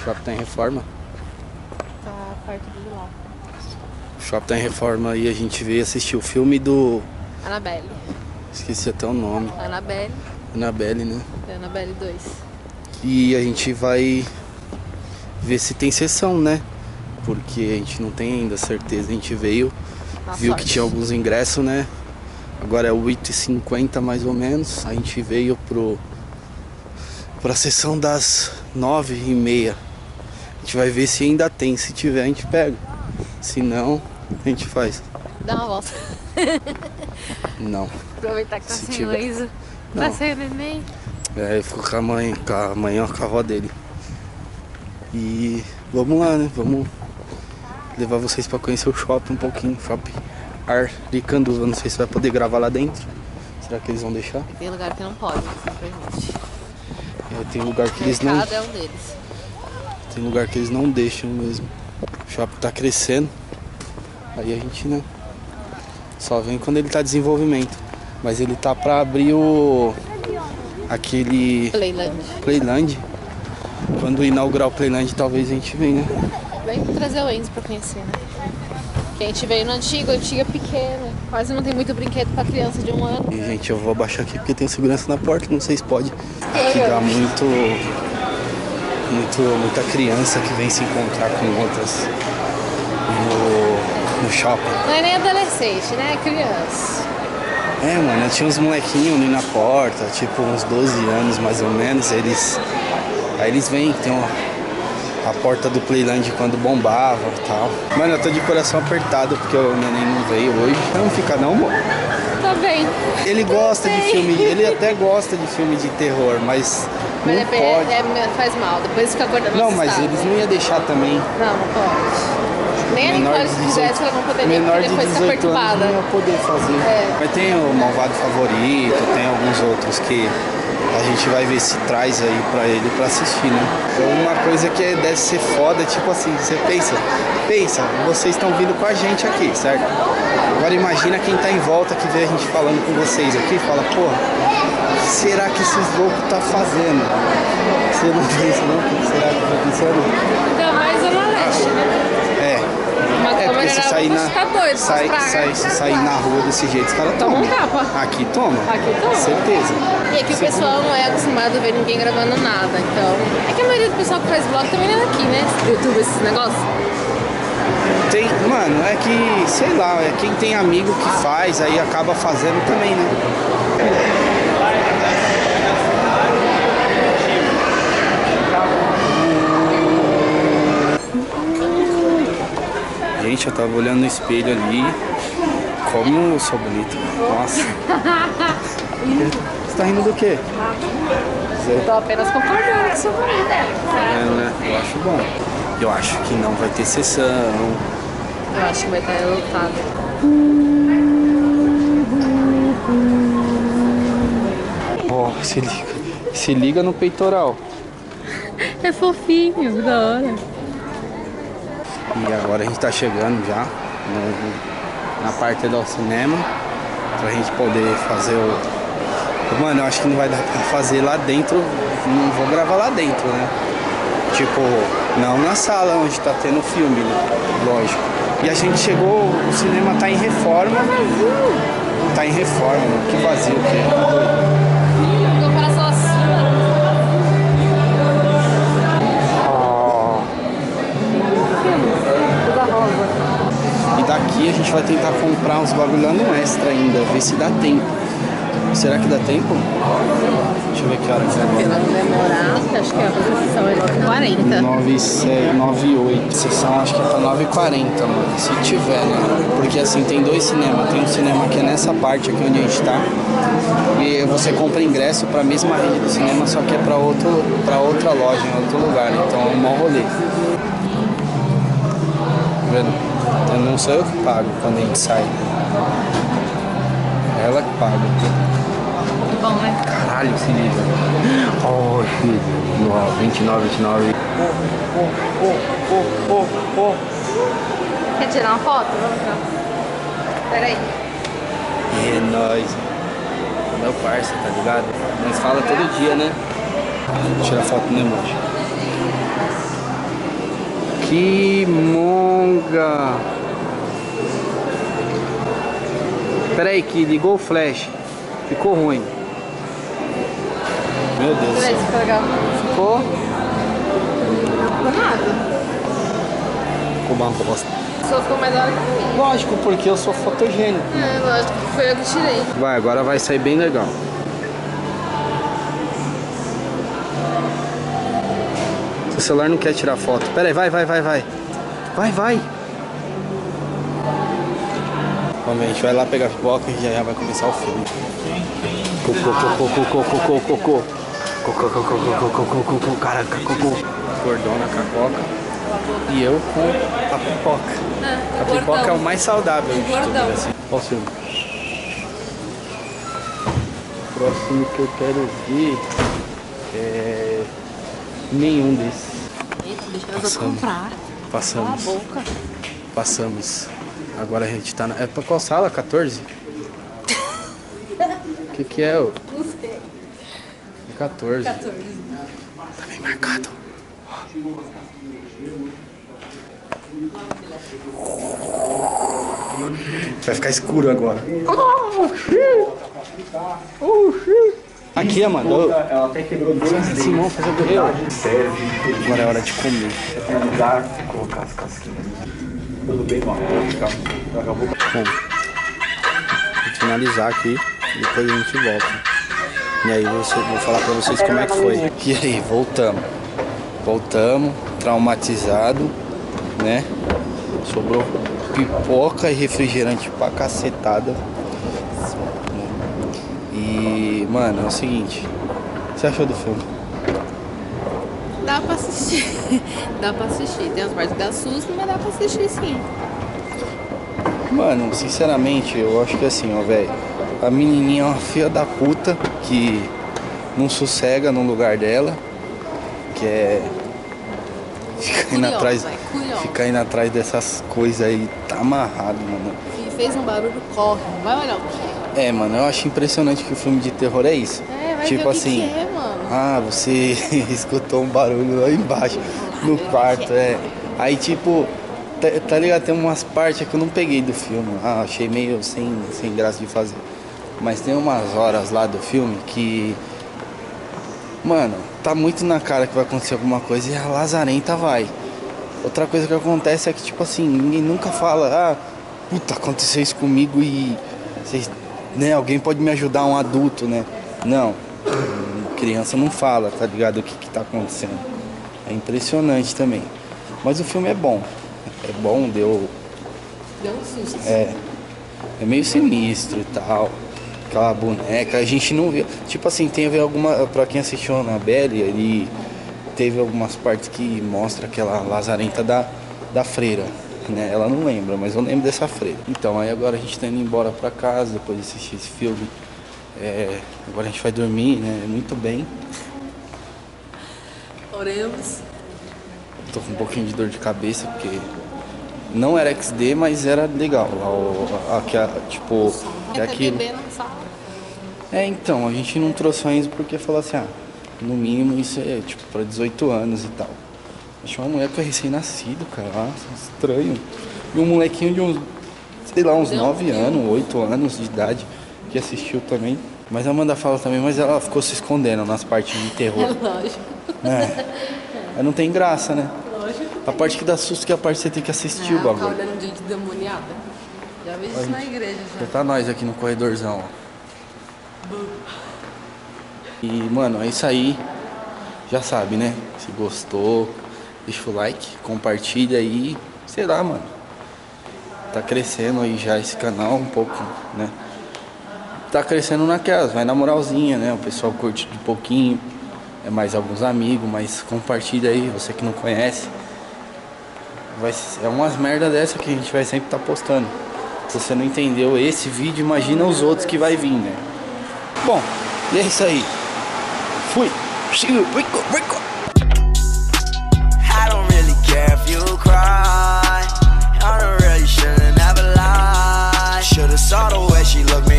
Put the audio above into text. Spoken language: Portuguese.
O shopping tá em reforma. Tá a parte de lá. O shopping tá em reforma e a gente veio assistir o filme do... Annabelle. Esqueci até o nome. Annabelle. Annabelle, né? Annabelle 2. E a gente vai ver se tem sessão, né? Porque a gente não tem ainda certeza. A gente veio, viu que tinha alguns ingressos, né? Agora é 8h50 mais ou menos. A gente veio pra sessão das 9h30. A gente vai ver se ainda tem. Se tiver, a gente pega. Se não, a gente faz. Dá uma volta. Não. Aproveitar que tá sem Luísa. Tá sem o neném. É, eu fico com a mãe, com a avó dele. E vamos lá, né? Vamos levar vocês pra conhecer o shopping um pouquinho. Shopping Aricanduva. Não sei se vai poder gravar lá dentro. Será que eles vão deixar? Tem lugar que não pode, simplesmente. É, tem lugar que eles não... O mercado é um deles. Tem lugar que eles não deixam mesmo. O shopping tá crescendo. Aí a gente, né? Só vem quando ele tá em desenvolvimento. Mas ele tá pra abrir o... Aquele... Playland. Quando inaugurar o Playland, talvez a gente venha, né? Vem trazer o Enzo pra conhecer, né? Porque a gente veio no antigo é pequeno. Quase não tem muito brinquedo pra criança de 1 ano. E, gente, eu vou abaixar aqui porque tem segurança na porta. Não sei se pode chegar muita criança que vem se encontrar com outras no shopping. Não é nem adolescente, né? É criança. É, mano, tinha uns molequinhos ali na porta, tipo uns 12 anos mais ou menos, aí eles vêm, tem a porta do Playland quando bombava e tal. Mano, eu tô de coração apertado porque o neném não veio hoje. Não fica não, amor? Tá bem. Ele gosta de filme, ele até gosta de filme de terror, mas não pode. Faz mal, depois fica acordando. Não, mas eles não iam deixar também. Não pode. Nem menor a gente fizesse, ela não poderia, porque depois de fica perturbada. Não ia poder fazer. É. Mas tem o Malvado Favorito, tem alguns outros que a gente vai ver se traz aí pra ele pra assistir, né? Uma coisa que deve ser foda, tipo assim, você pensa, vocês estão vindo com a gente aqui, certo? Agora imagina quem tá em volta que vê a gente falando com vocês aqui, fala, pô, será que esses loucos tá fazendo? Você não pensa não? O que será que tá pensando? Ainda mais Zona Leste, né? É porque se sair na rua desse jeito, os caras tomam. Aqui toma. Aqui toma. Certeza. E aqui o pessoal não é acostumado a ver ninguém gravando nada, então... É que a maioria do pessoal que faz vlog também é daqui, né? YouTube, esses negócios. Tem, mano, é que, sei lá, é quem tem amigo que faz, aí acaba fazendo também, né? Gente, eu tava olhando no espelho ali. Como eu sou bonito. Nossa. Você tá rindo do quê? Eu tô apenas concordando que sou bonita. É, né? Eu acho bom. Eu acho que não vai ter sessão. Eu acho que vai estar lotado. Ó, oh, se liga no peitoral. É fofinho, da hora. E agora a gente tá chegando já na parte do cinema pra gente poder fazer o... Mano, eu acho que não vai dar pra fazer lá dentro, não vou gravar lá dentro, né? Tipo, não na sala onde tá tendo filme, né? Lógico. E a gente chegou, o cinema tá em reforma. Tá vazio. Tá em reforma, que vazio que é. Daqui a gente vai tentar comprar uns bagulho lá no Extra ainda, ver se dá tempo. Será que dá tempo? Deixa eu ver que hora que é agora. Pela demorada, acho que a sessão é 9h40. 9h08. A sessão acho que é pra 9h40, mano. Se tiver, né? Porque assim, tem dois cinemas. Tem um cinema que é nessa parte aqui onde a gente tá. E você compra ingresso pra mesma rede do cinema, só que é pra outra loja, em outro lugar. Então é um mau rolê. Tá vendo? Eu não sou eu que pago quando a gente sai. Ela que paga. Muito bom, né? Caralho, se liga. Oh, filho. 29,29. Quer tirar uma foto? Vamos lá. Pera aí. É nóis. Meu parça, tá ligado? Nós fala todo dia, né? Tirar foto no emoji. Que monga! Pera aí que ligou o flash. Ficou ruim. Meu Deus do céu. Ficou? Não ficou nada. Ficou uma bosta. Só ficou mais da hora que mim. Lógico, porque eu sou fotogênico. É, lógico, foi eu que tirei. Vai, agora vai sair bem legal. O celular não quer tirar foto. Pera aí, vai. Calma aí, a gente vai lá pegar pipoca e já vai começar o filme. Cocô, caraca, cocô. Gordão na cacoca e eu com a pipoca. A pipoca é o mais saudável de tudo, assim. Olha o filme. O próximo que eu quero ver é... nenhum desses. Eita, deixa eu comprar. Passamos. Cala a boca. Passamos. Agora a gente tá na... É pra qual sala? 14? O que é, ô? Não sei. É 14. 14. Tá bem marcado. Vai ficar escuro agora. Aqui, Amanda. Ela até quebrou duas vezes. Agora é hora de comer. É lugar, colocar as casquinhas. Tudo bem, mano. Bom, vou finalizar aqui. Depois a gente volta. E aí eu vou falar pra vocês como é que foi. E aí, voltamos. Voltamos, traumatizado, né? Sobrou pipoca e refrigerante pra cacetada. E, mano, é o seguinte, o que você achou do filme? Dá pra assistir, dá pra assistir. Tem as partes da susto, mas dá pra assistir sim. Mano, sinceramente, eu acho que assim, ó, velho, a menininha é uma filha da puta que não sossega no lugar dela, que é ficar indo atrás dessas coisas aí, tá amarrado, mano. E fez um barulho, corre, vai olhar o que é. É, mano, eu acho impressionante que o filme de terror é isso. É, vai tipo ver assim, que é, mano. Ah, você escutou um barulho lá embaixo, no quarto, é. Aí tipo, tá ligado, tem umas partes que eu não peguei do filme. Ah, achei meio sem graça de fazer. Mas tem umas horas lá do filme que, mano, tá muito na cara que vai acontecer alguma coisa e a lazarenta vai. Outra coisa que acontece é que tipo assim, ninguém nunca fala, ah, puta, aconteceu isso comigo e vocês... Né, alguém pode me ajudar, um adulto, né? Não, criança não fala, tá ligado? O que tá acontecendo. É impressionante também. Mas o filme é bom. É bom, deu um susto. É meio sinistro e tal. Aquela boneca, a gente não vê. Tipo assim, teve alguma... Pra quem assistiu a Annabelle, ele teve algumas partes que mostra aquela lazarenta da freira. Né? Ela não lembra, mas eu lembro dessa freira. Então, aí agora a gente tá indo embora pra casa depois de assistir esse filme. Agora a gente vai dormir, né? Muito bem. Oremos. Tô com um pouquinho de dor de cabeça, porque não era XD, mas era legal. Tipo, é aquilo. É, então, a gente não trouxe ainda porque falou assim, ah, no mínimo isso é tipo pra 18 anos e tal. Achei uma moleque recém-nascido, cara, estranho. E um molequinho de uns, sei lá, uns 9 anos, 8 anos de idade, que assistiu também. Mas a Amanda fala também, mas ela ficou se escondendo nas partes de terror. É lógico. Aí não tem graça, né? Lógico. A parte que dá susto que é a parte que você tem que assistir o bagulho. Ela tá olhando gente demoniada. Já vi isso na igreja, já. Já tá nós aqui no corredorzão, ó. E, mano, é isso aí. Já sabe, né? Se gostou... Deixa o like, compartilha aí, sei lá, mano. Tá crescendo aí já esse canal um pouco, né? Tá crescendo naquelas, vai na moralzinha, né? O pessoal curte de pouquinho, é mais alguns amigos, mas compartilha aí, você que não conhece. É umas merda dessa que a gente vai sempre tá postando. Se você não entendeu esse vídeo, imagina os outros que vai vir, né? Bom, e é isso aí. Fui! If you cry, I really should've never lied. Should've saw the way she looked.